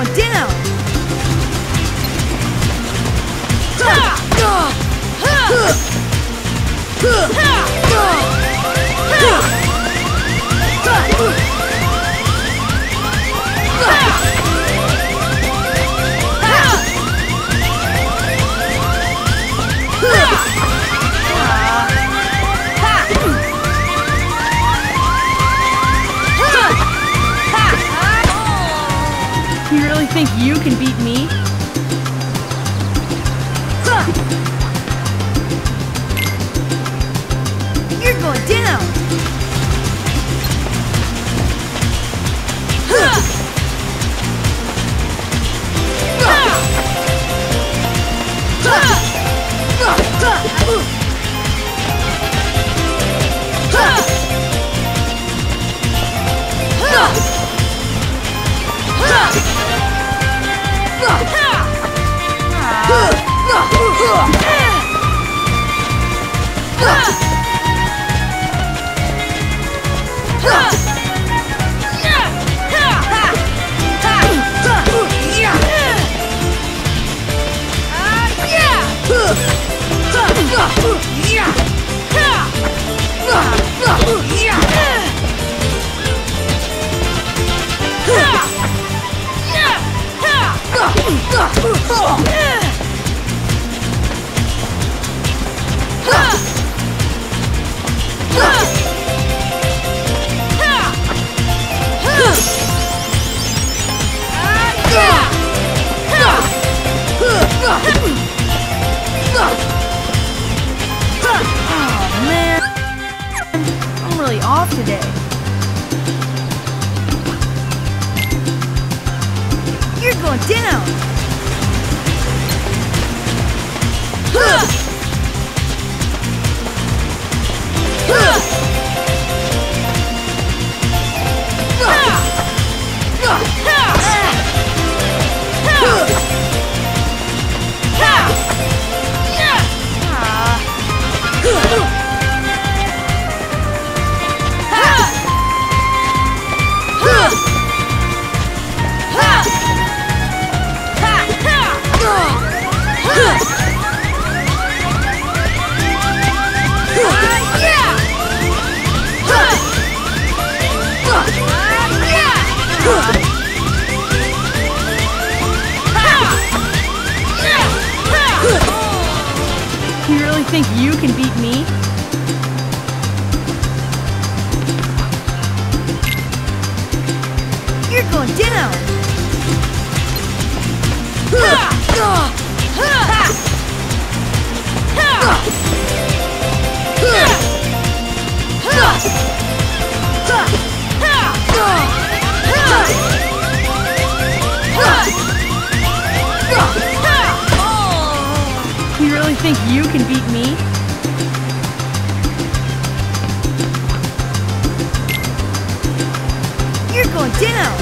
on down! You really think you can beat me? You're going down! Oh man, I'm really off today. You're going down. You really think you can beat me? You're going down!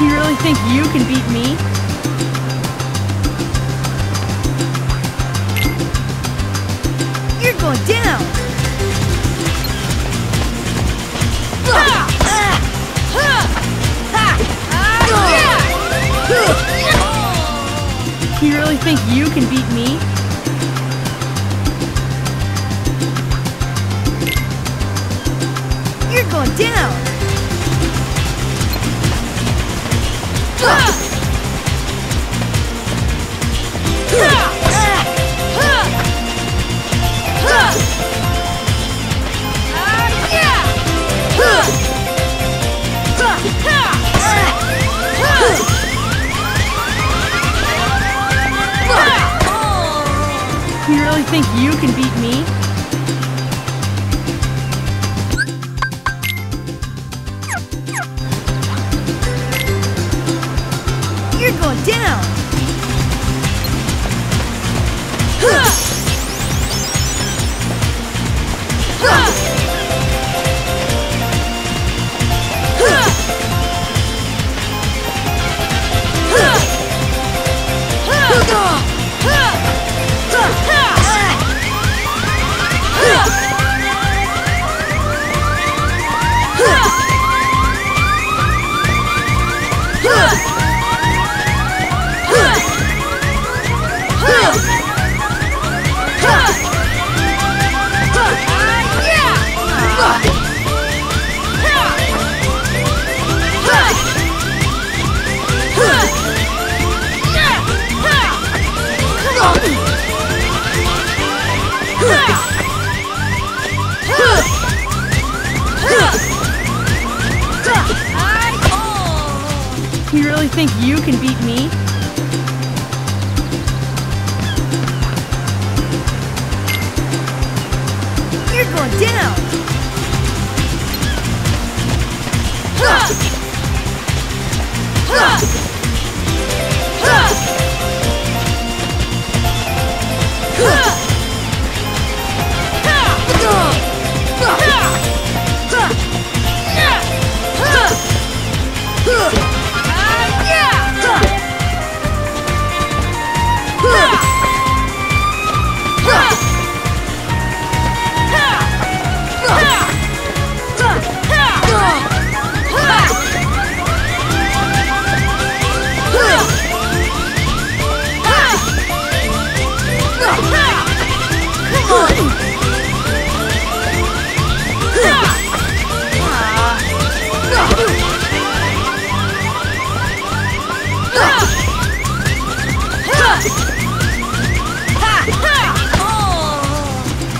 You really think you can beat me? You're going down! You really think you can beat me? You're going down! You really think you can beat me? You're going down! You really think you can beat me? You're going down! think you can beat me? You're going down! Ha! Ha! Ha!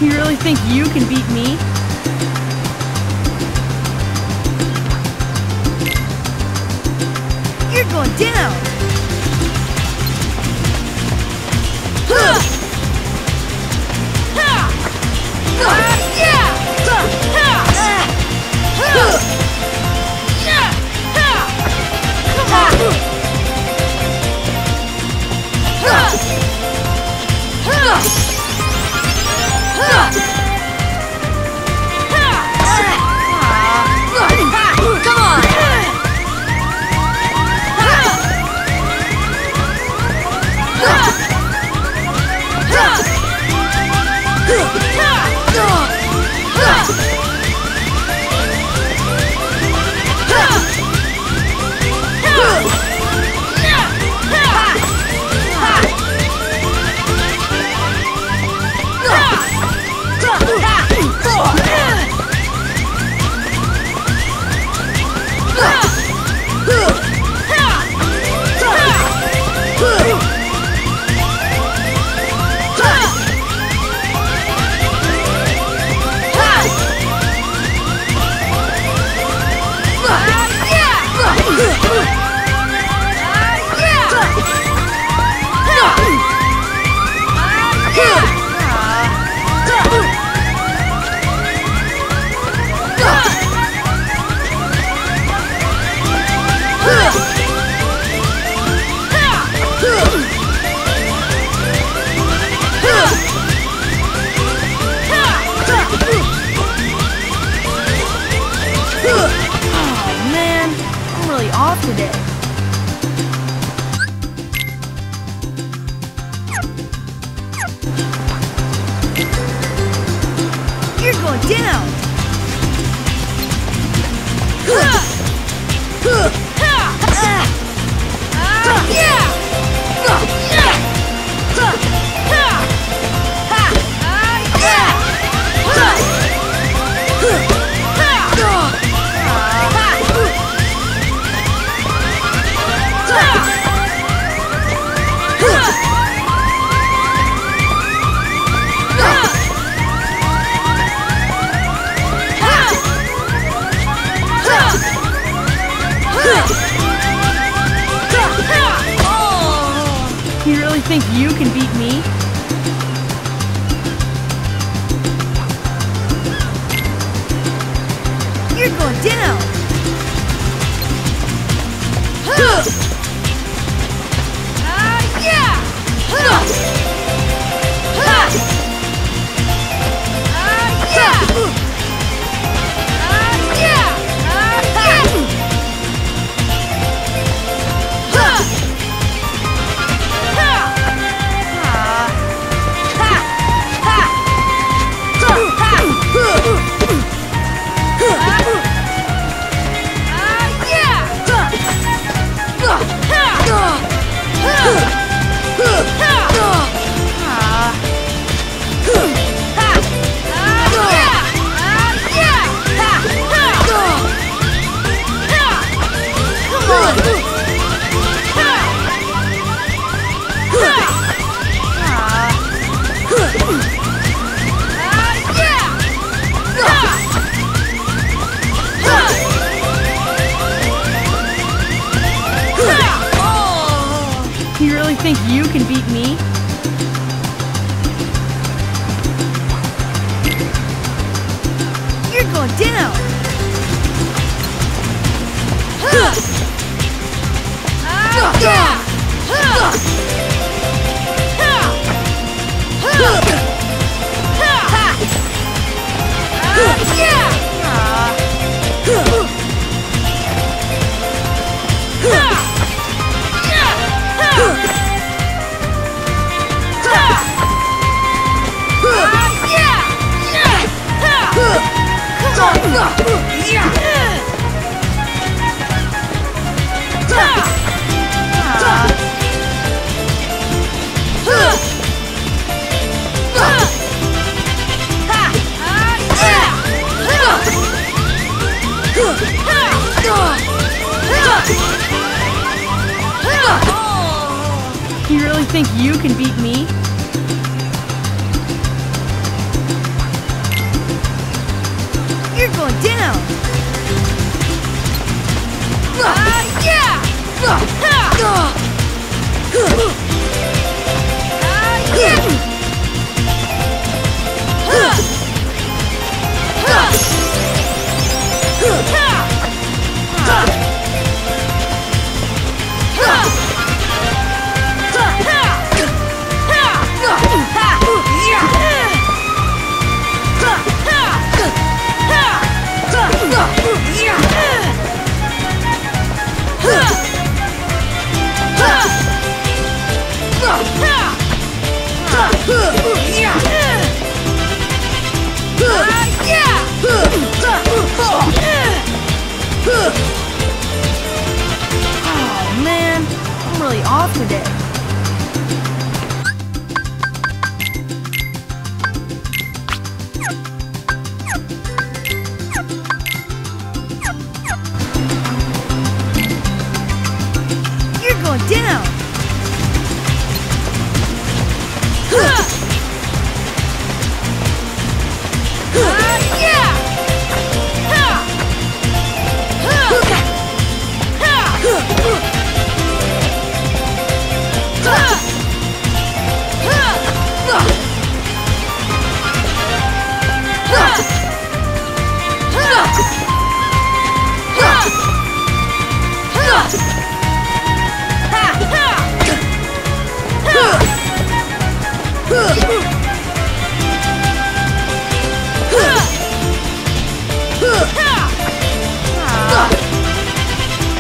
You really think you can beat me? You're going down! Huh! Off today. You're going down. You really think you can beat me? You're going down! can beat me. You're going down! You really think you can beat me? You're going down! Oh man, I'm really off today. You're going down. Oh man,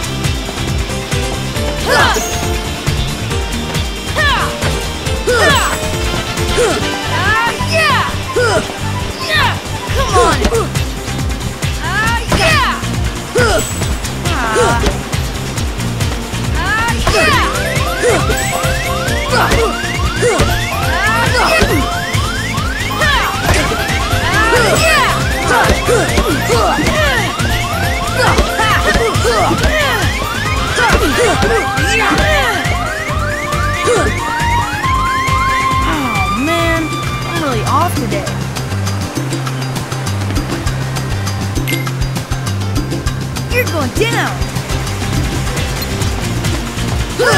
I'm really off today. You're going down. Oh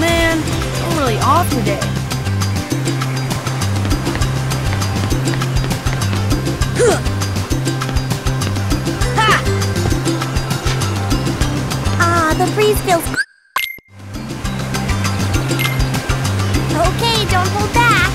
man, I'm really off today. The breeze feels okay, don't hold back.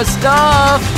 your stuff.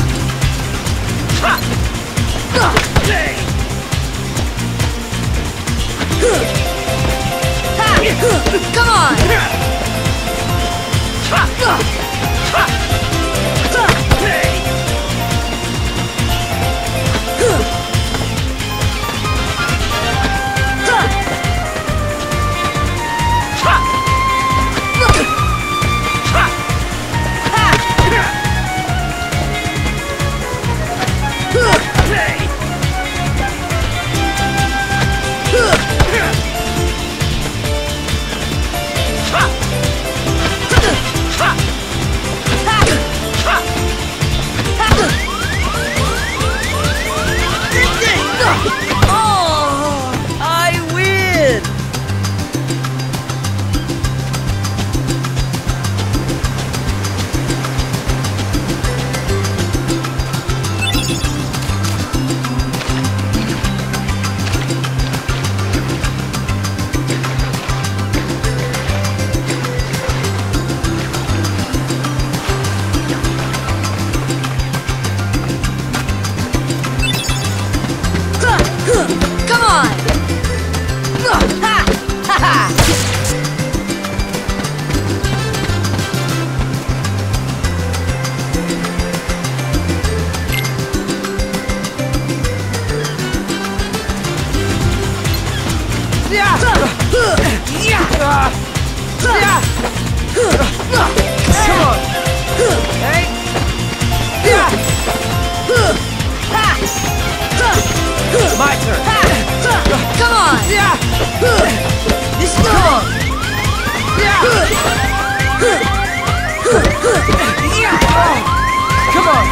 Come on.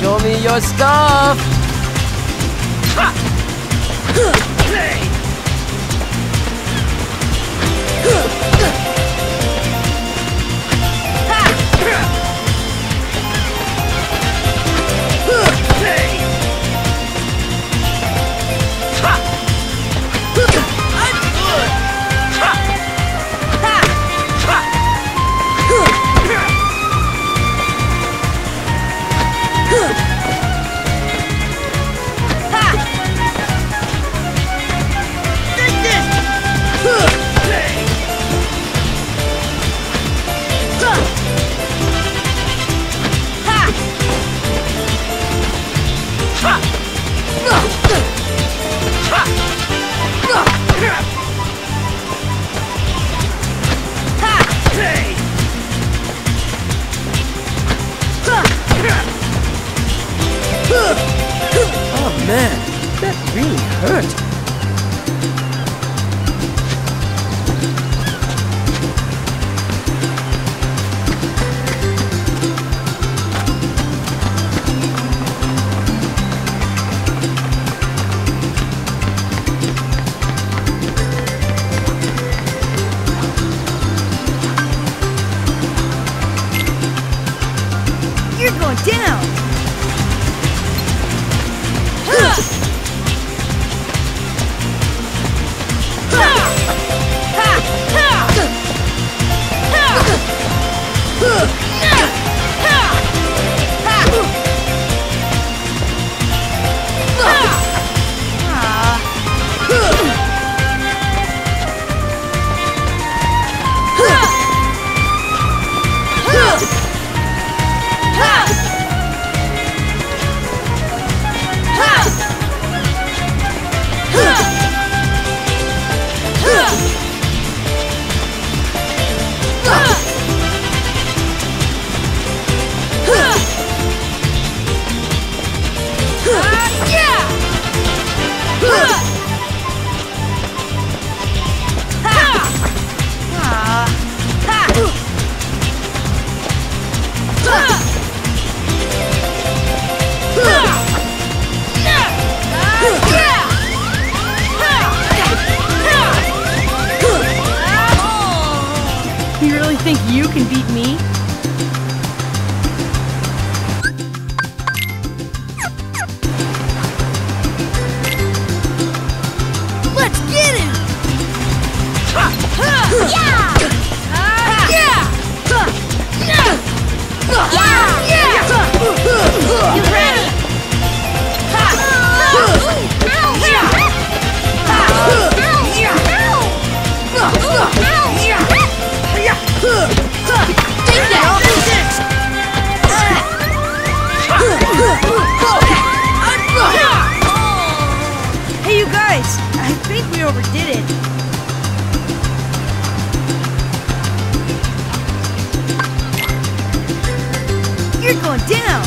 Show me your stuff. think you can beat me? Let's get him! Yeah! Yeah! You ready? Hey, you guys, I think we overdid it. You're going down.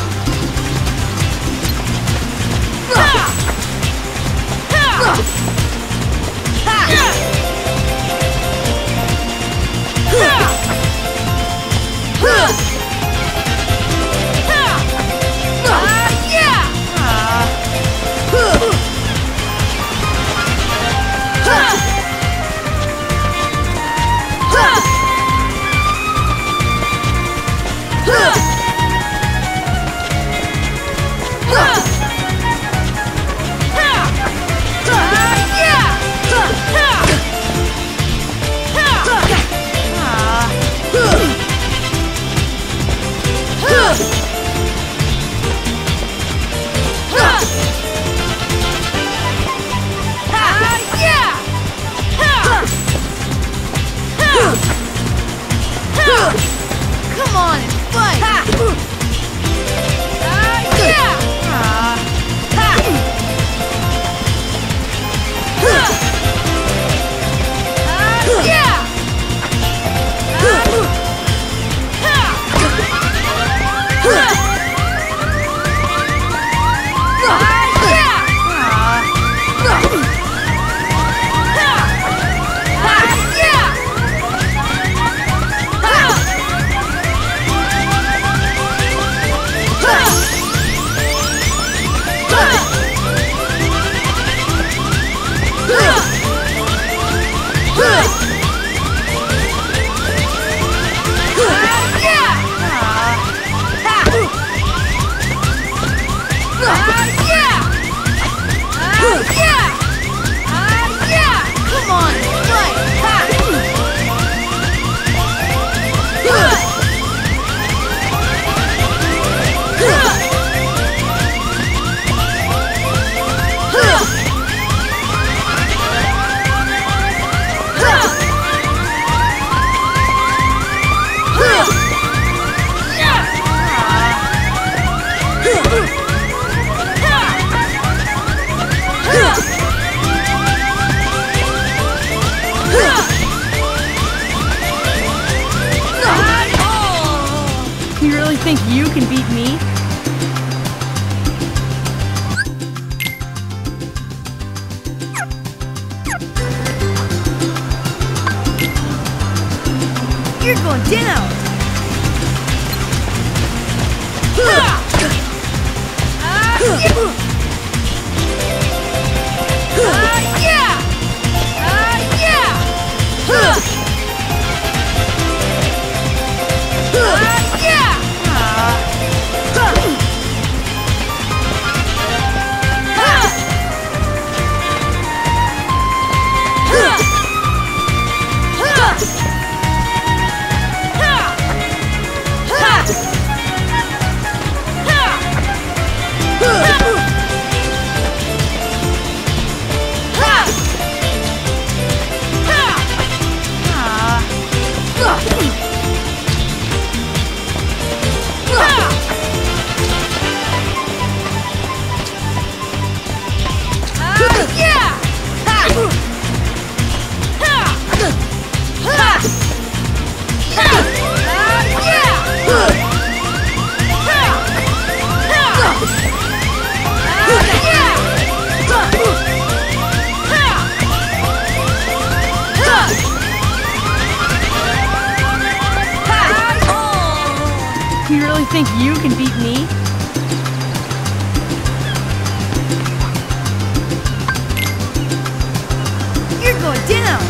You really think you can beat me? You're going down! You really think you can beat me? You're going down!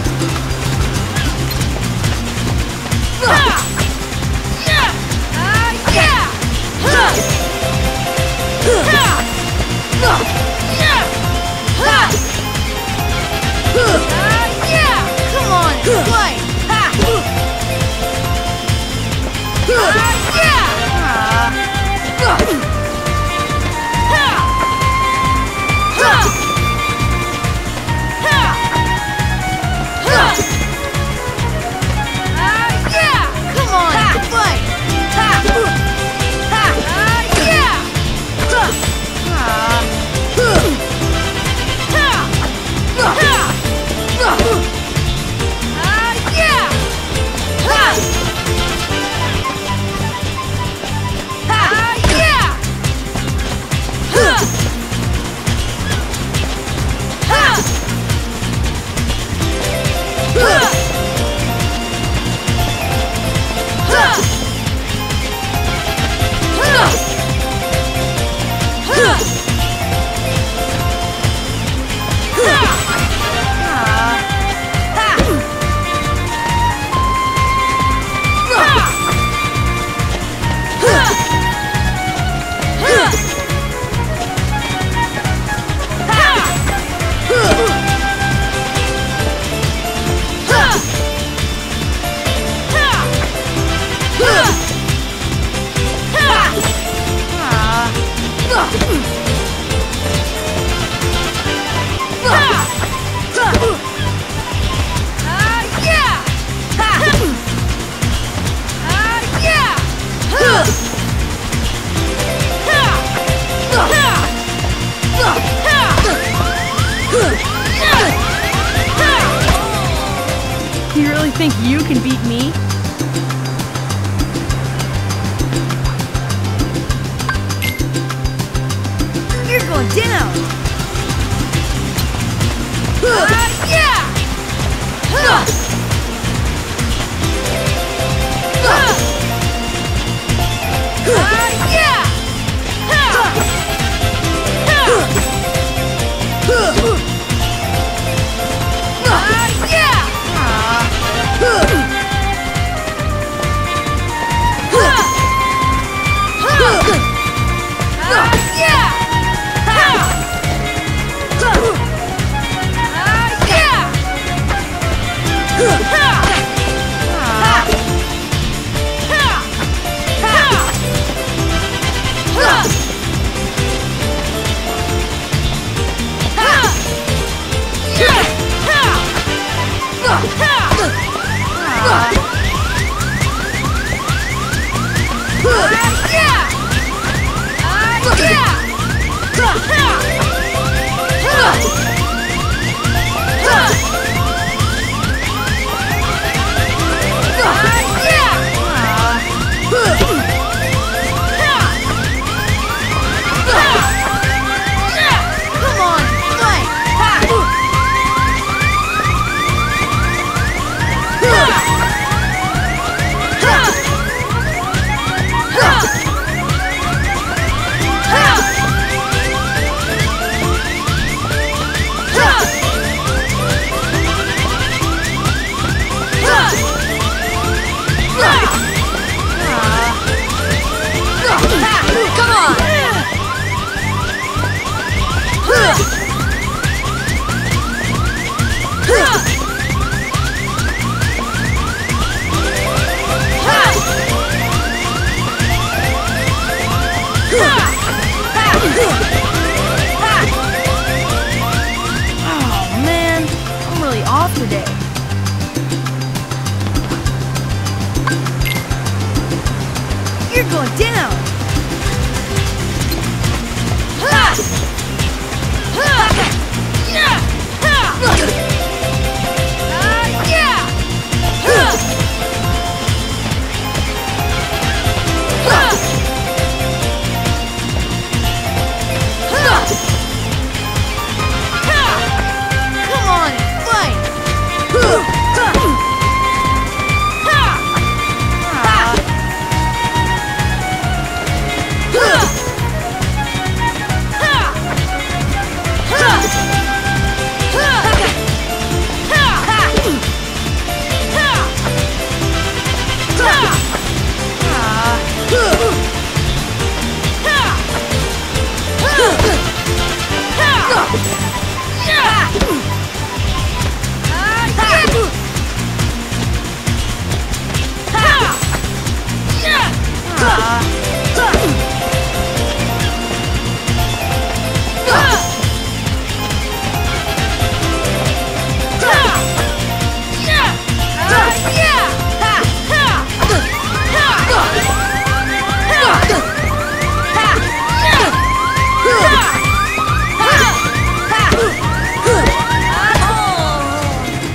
You really think you can beat me? You're going down! Yeah!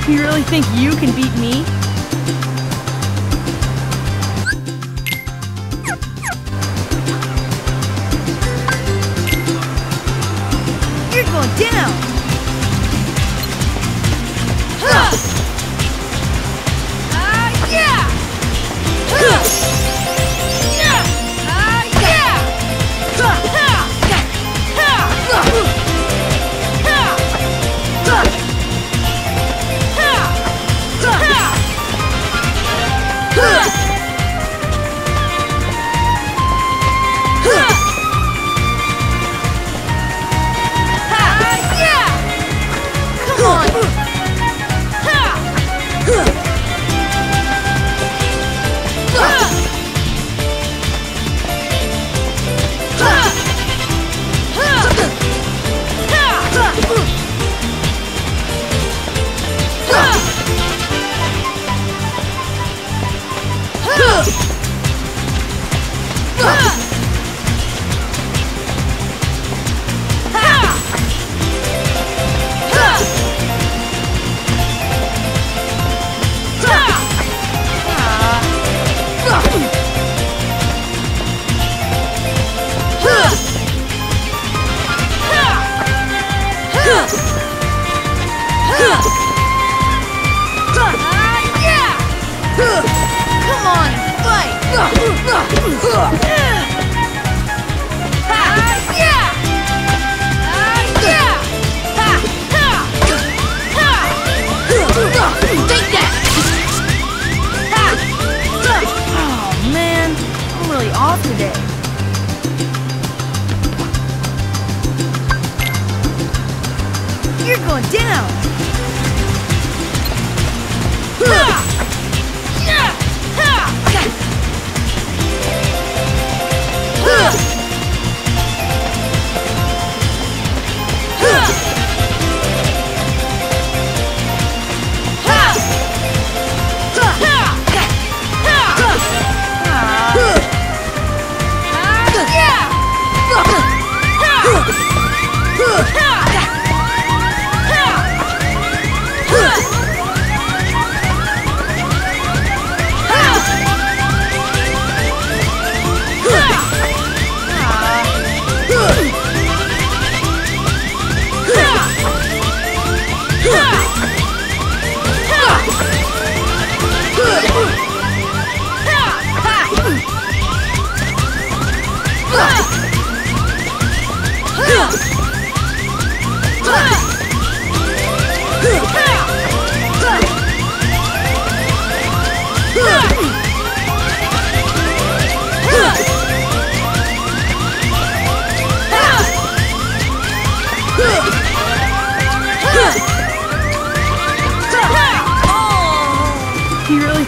You really think you can beat me? You're going down!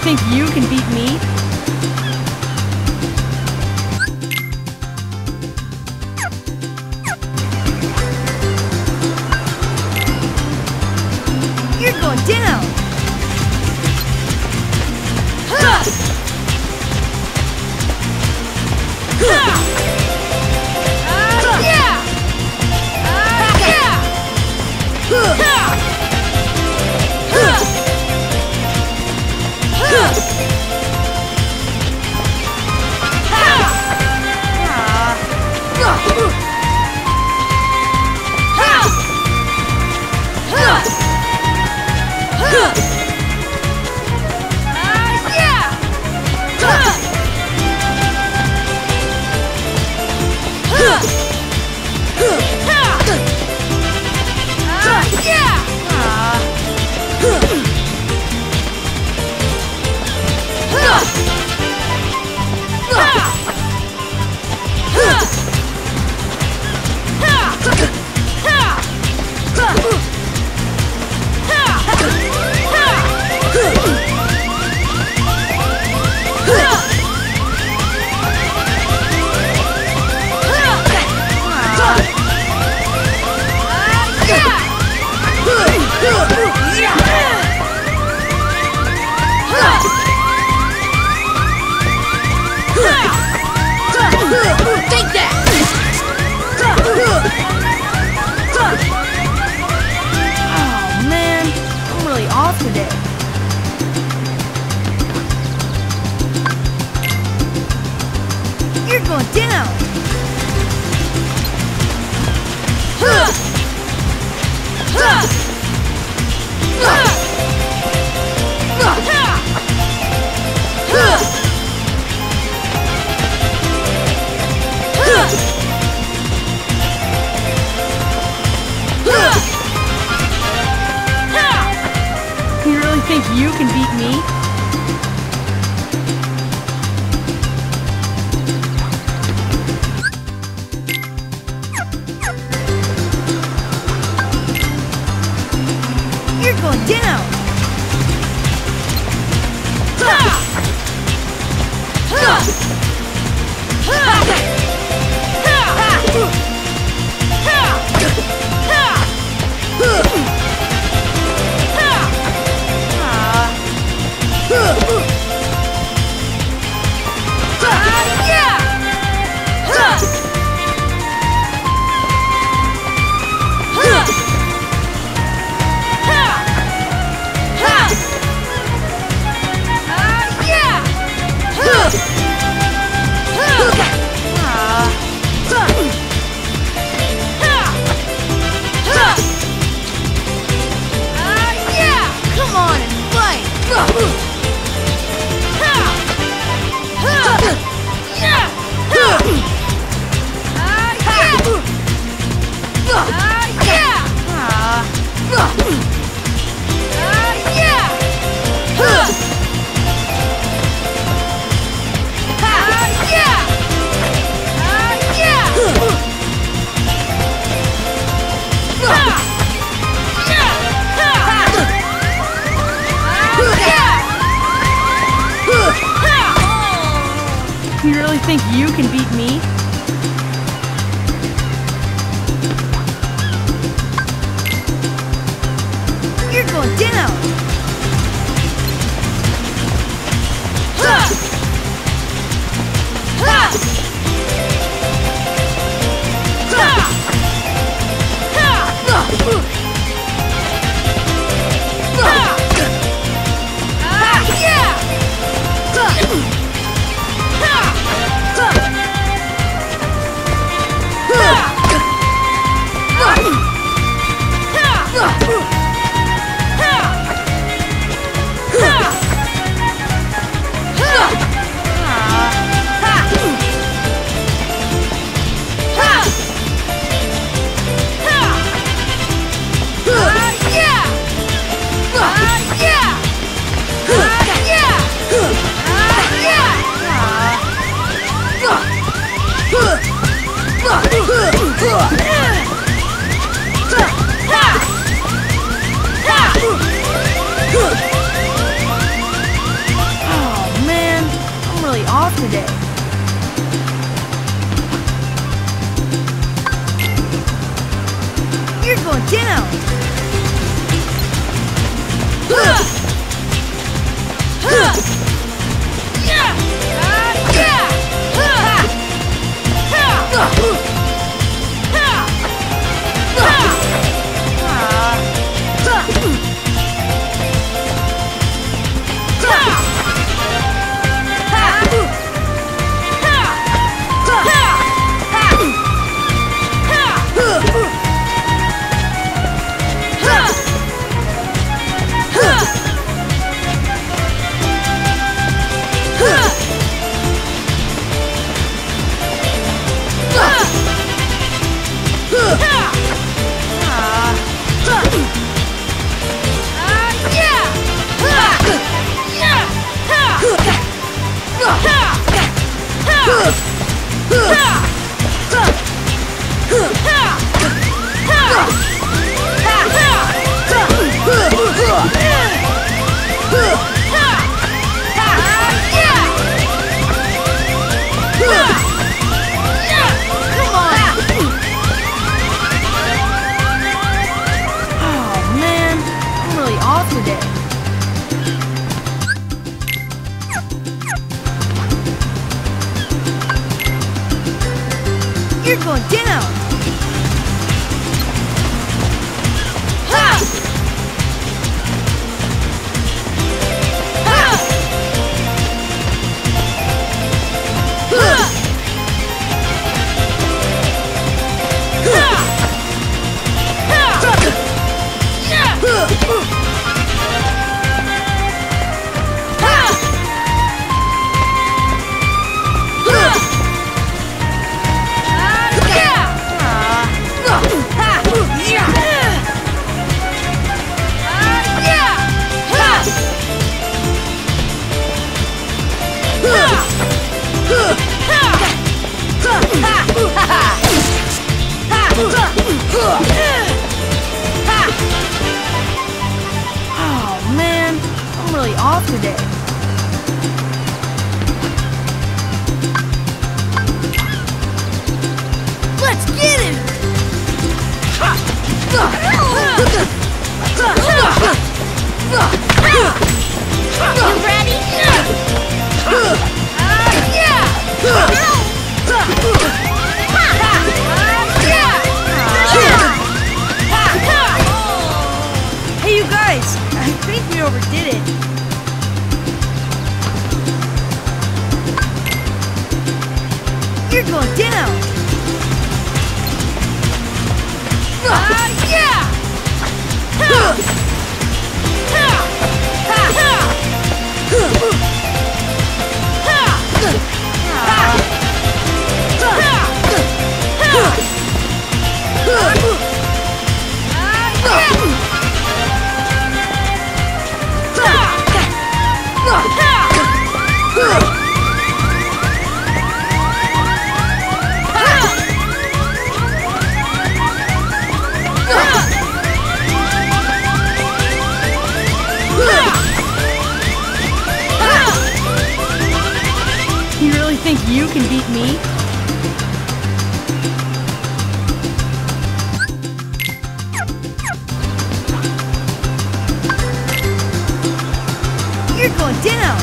Think you can beat me? You're going down! Ha! Ha! Down! You really think you can beat me? You're going down! Ha! Ha! Oh man, I'm really off today. You're going down. You're going down! Ha! Ha! Oh man, I'm really off today. Let's get it! You ready? Yeah! I think we overdid it. You're going down! Yeah! Ha! Ha! Ha! You're going down!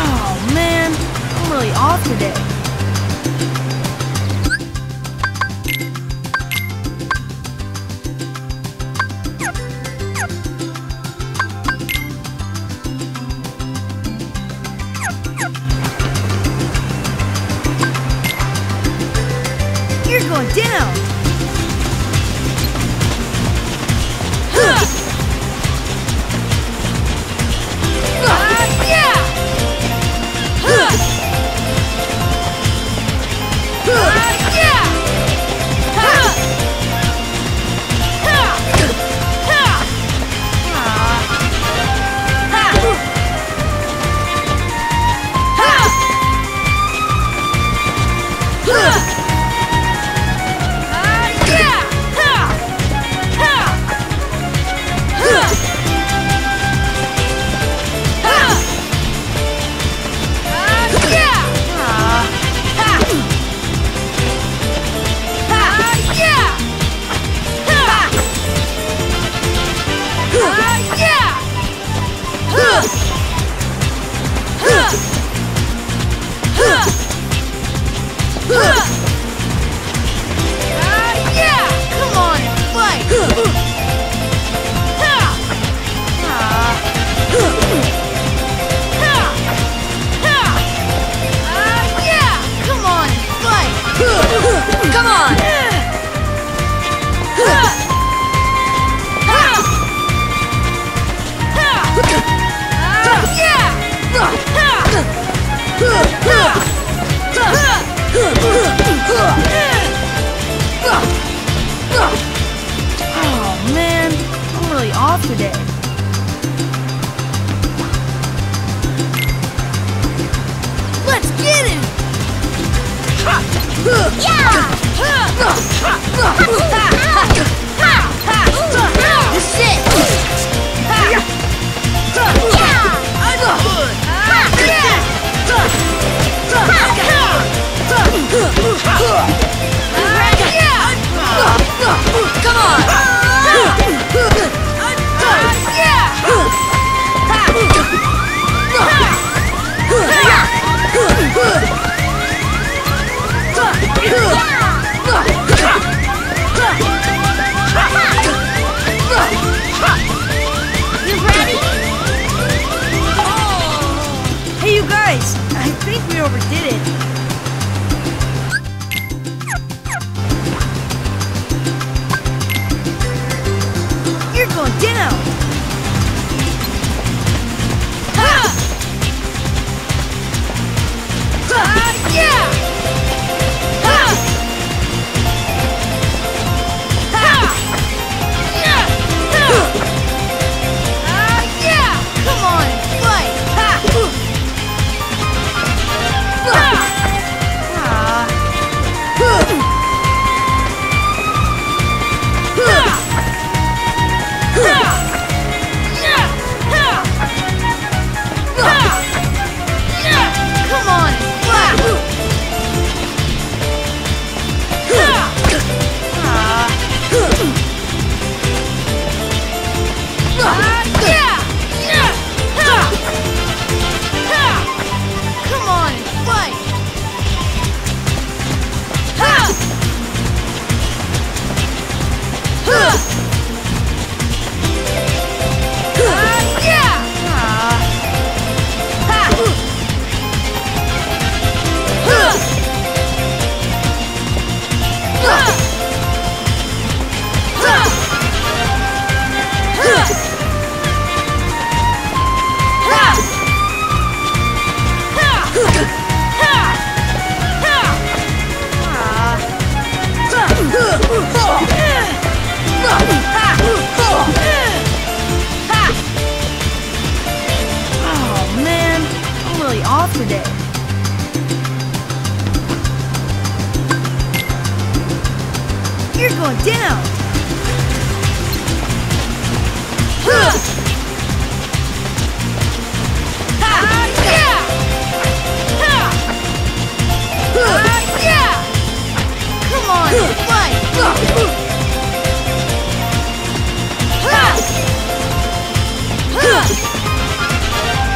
Oh man, I'm really off today. You're going down. Oh man, I'm really off today. Let's get it! Yeah! This is it! I think we overdid it. You're going down. on down. Come on, fight. Come on! Come on!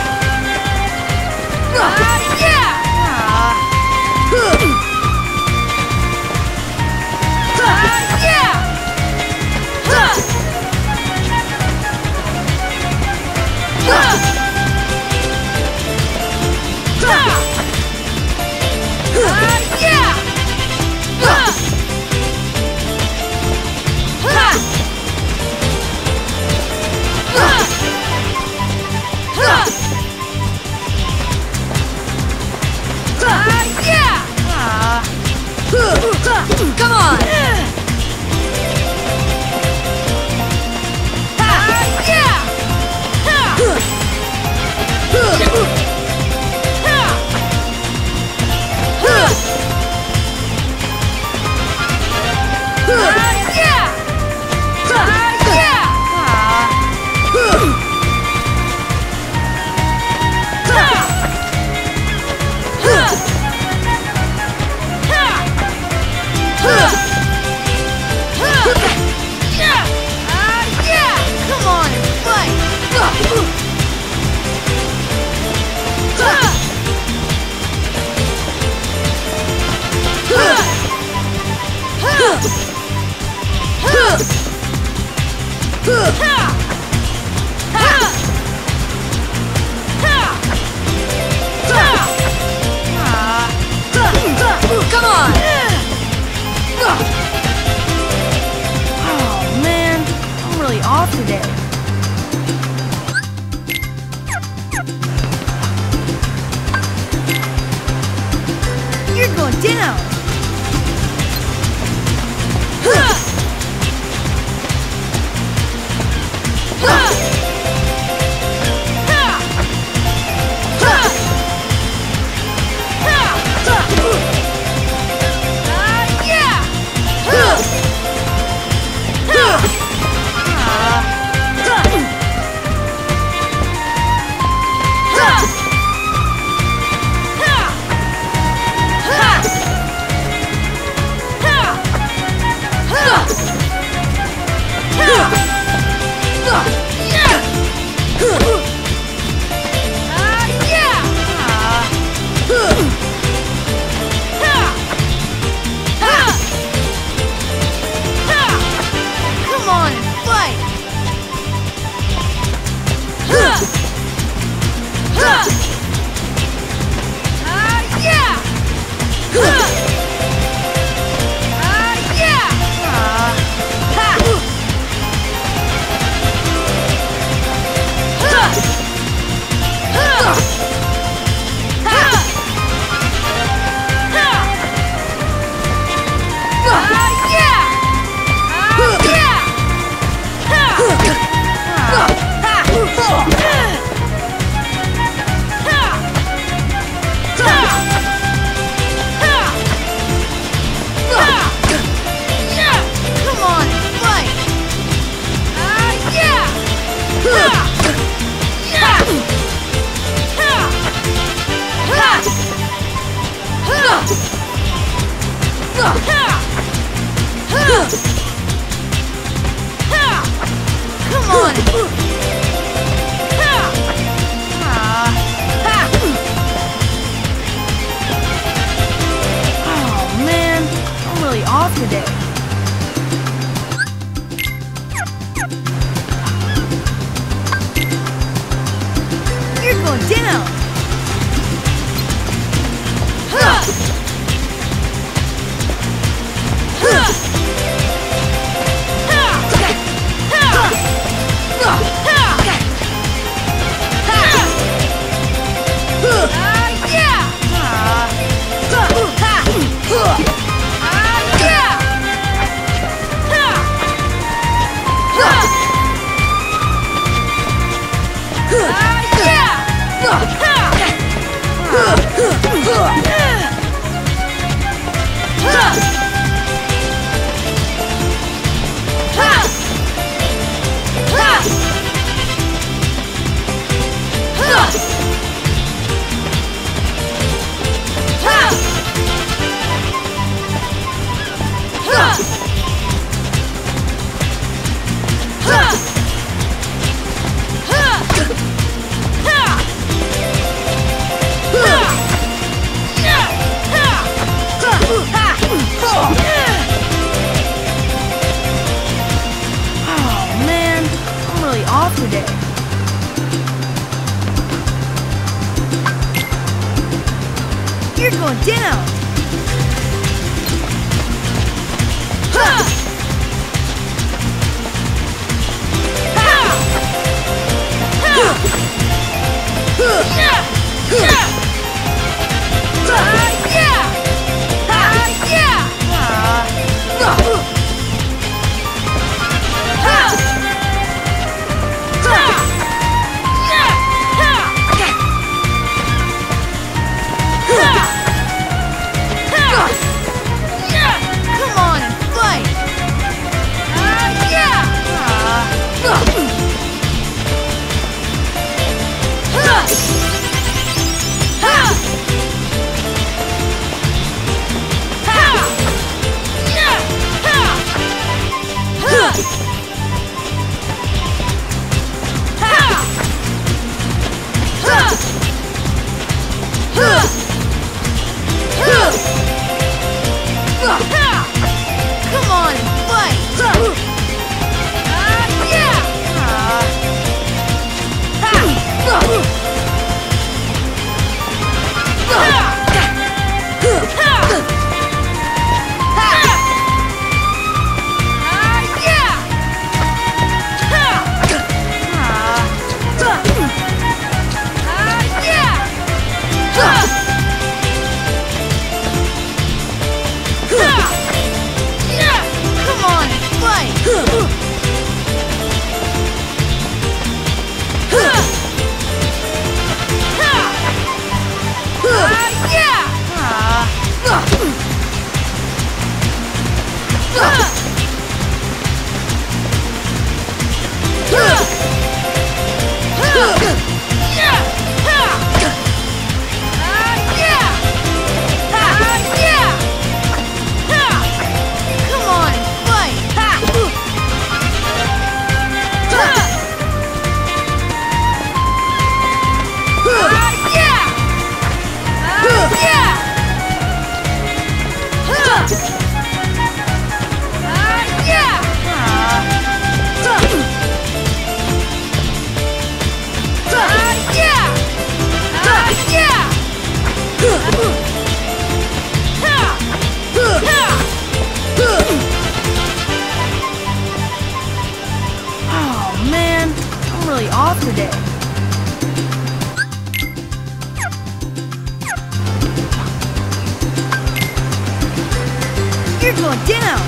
Oh man, I'm really off today. You're going down! Ha! today. You're going down! Ha! Off today. You're going down.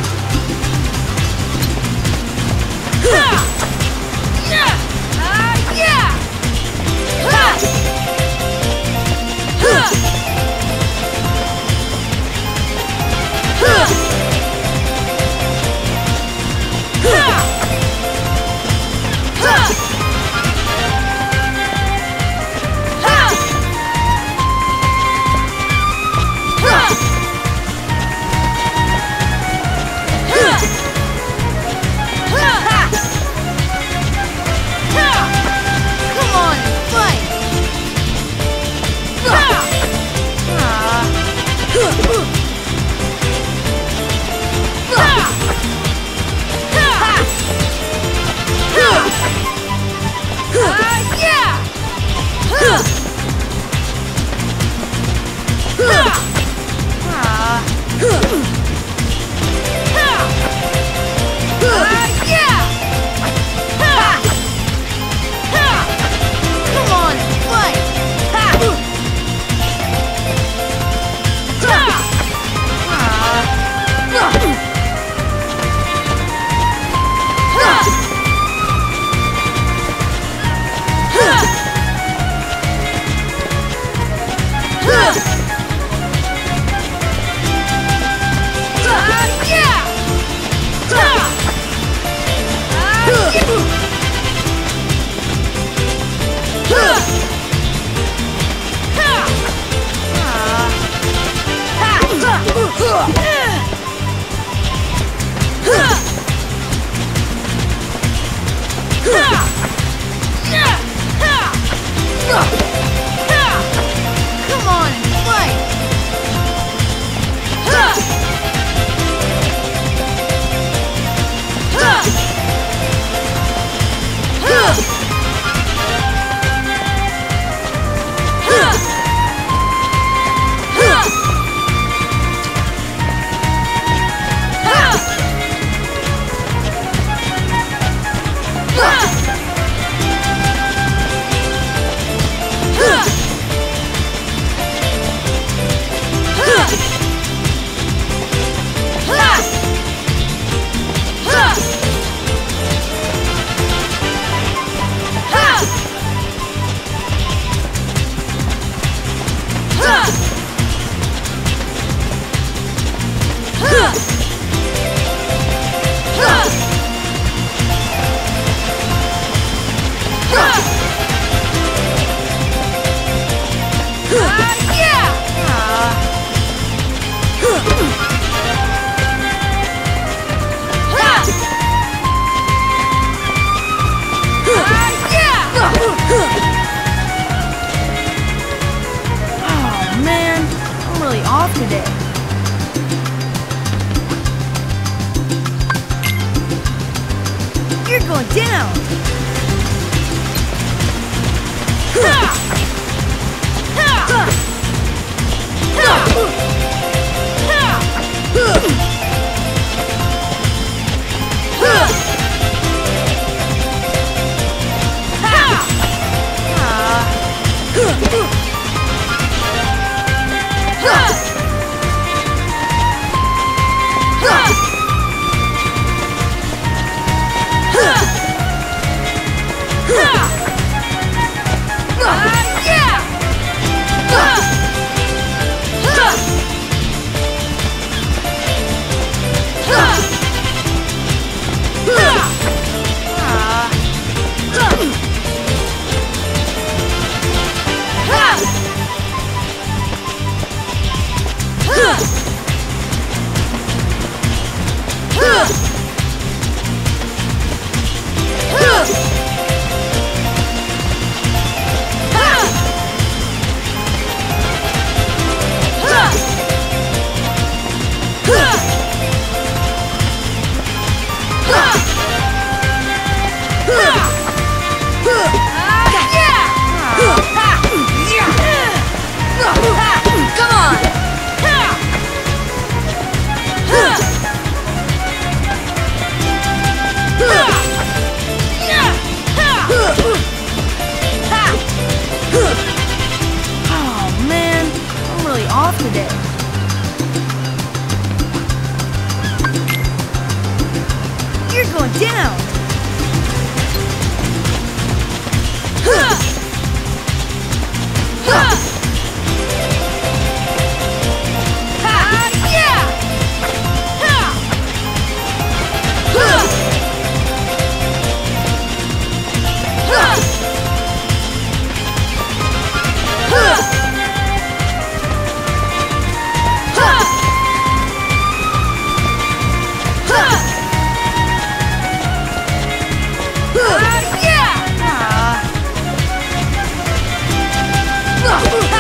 Yeah!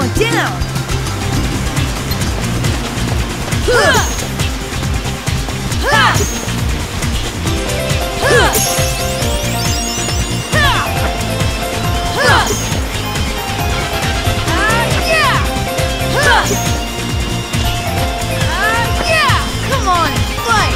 going down! Come on, fight!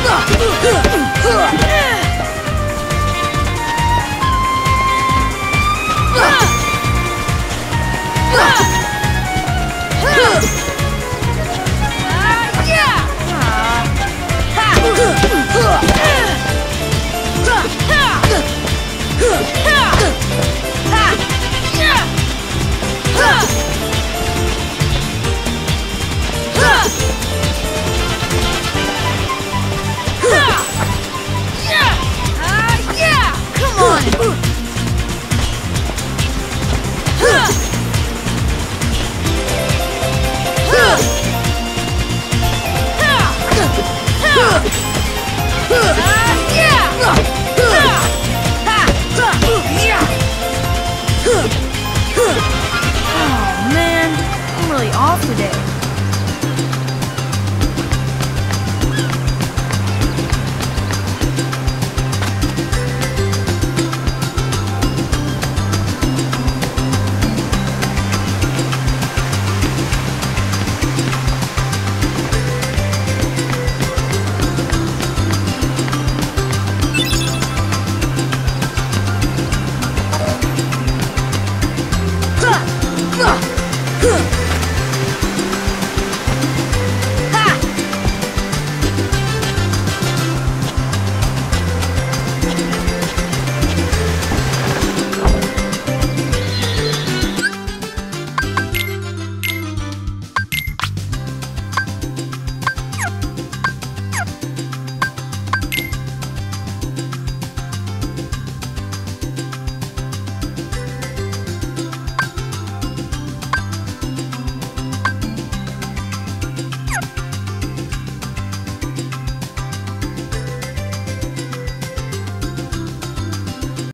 Off today.